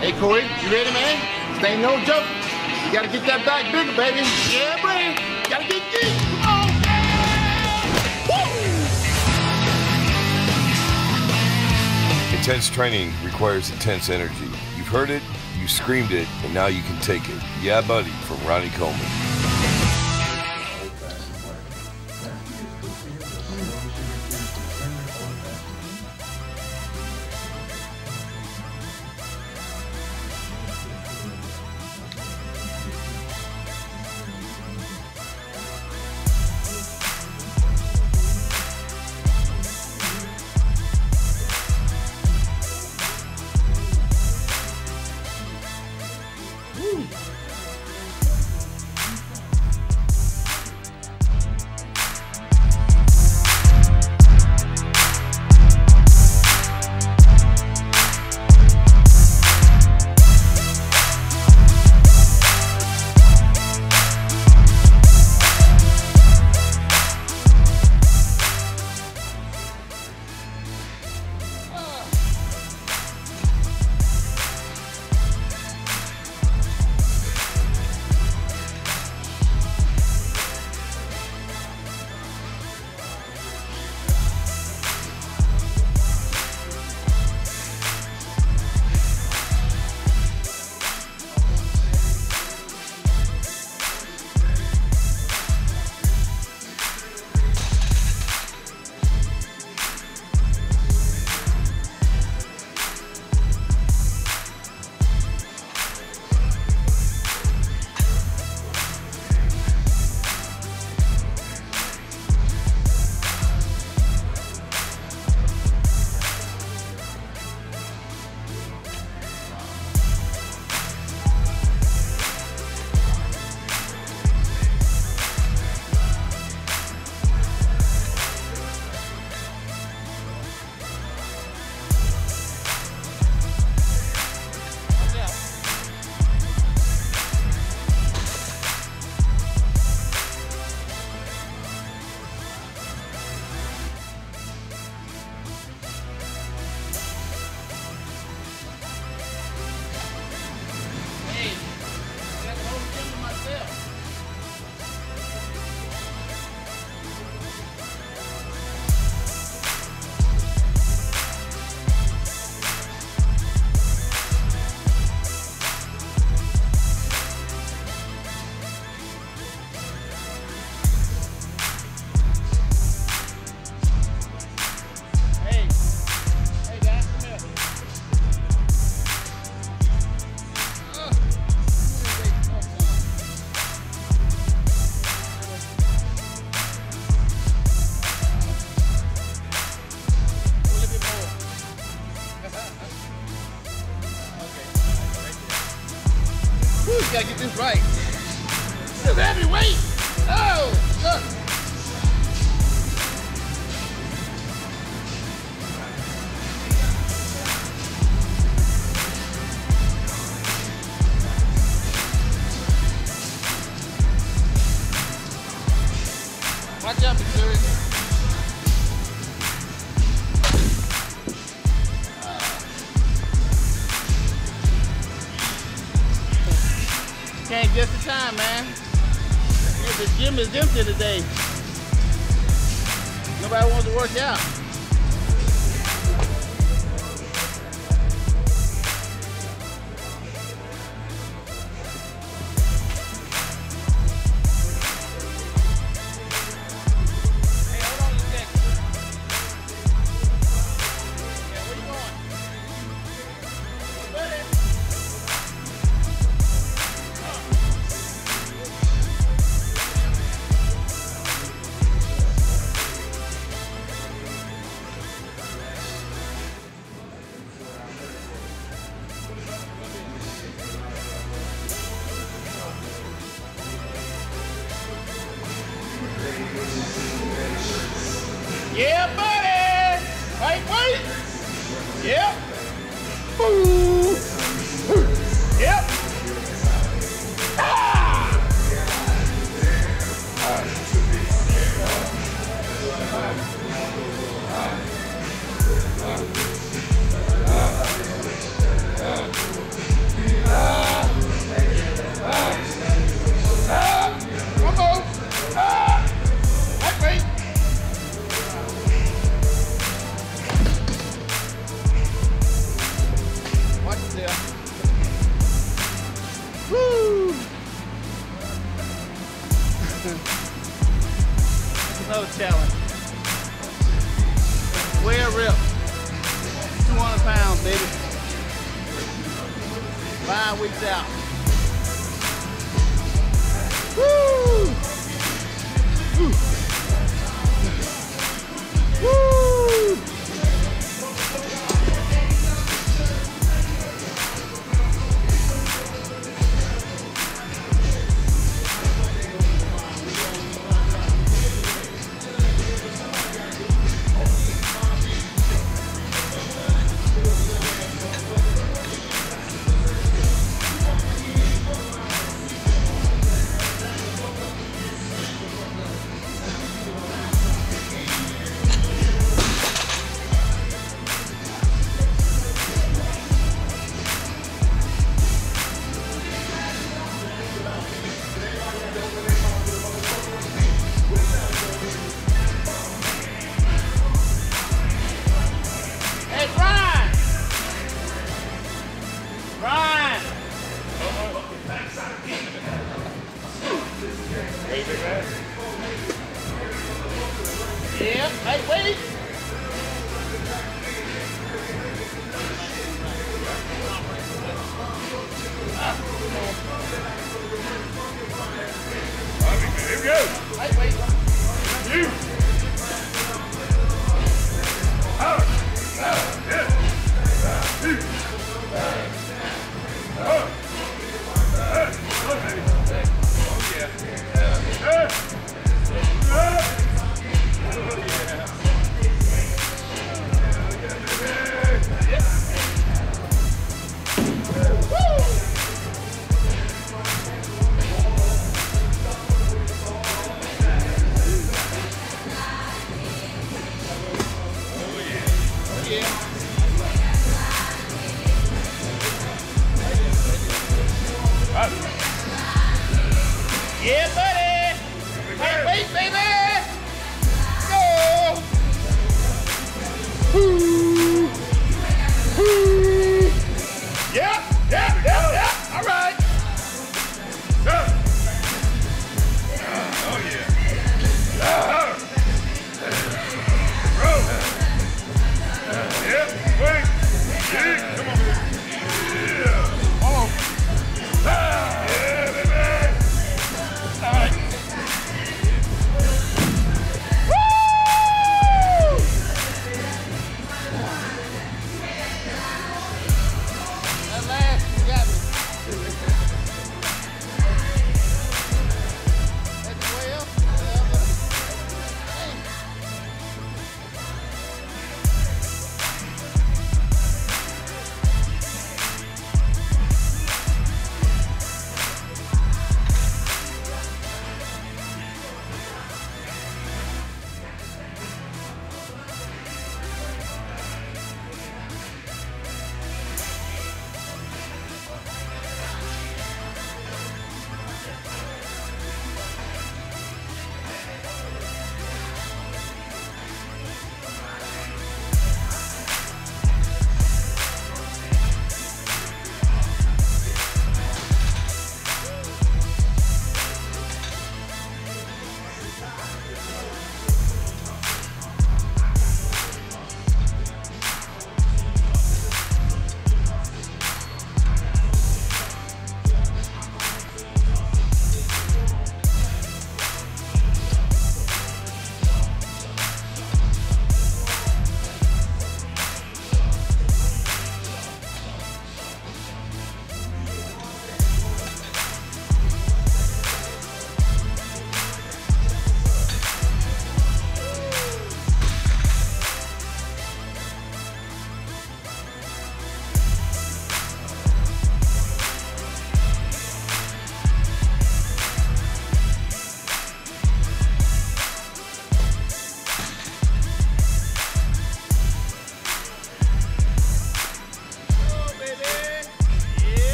Hey, Corey, you ready, man? This ain't no joke. You gotta get that back bigger, baby. Yeah, man. Gotta get deep. Come on. Woo! Intense training requires intense energy. You've heard it, you screamed it, and now you can take it. Yeah, buddy, from Ronnie Coleman. I gotta get this right. This is heavy weight. Oh, look. Can't guess the time, man. The gym is empty today. Nobody wants to work out. Yeah, buddy! Right weight! Yep! Ooh! Yep! Ah! hoteling. Way a rip. 200 pounds, baby. 5 weeks out. Woo! Woo! Woo! Yeah, hey, wait! Here we go! Hey, wait! You!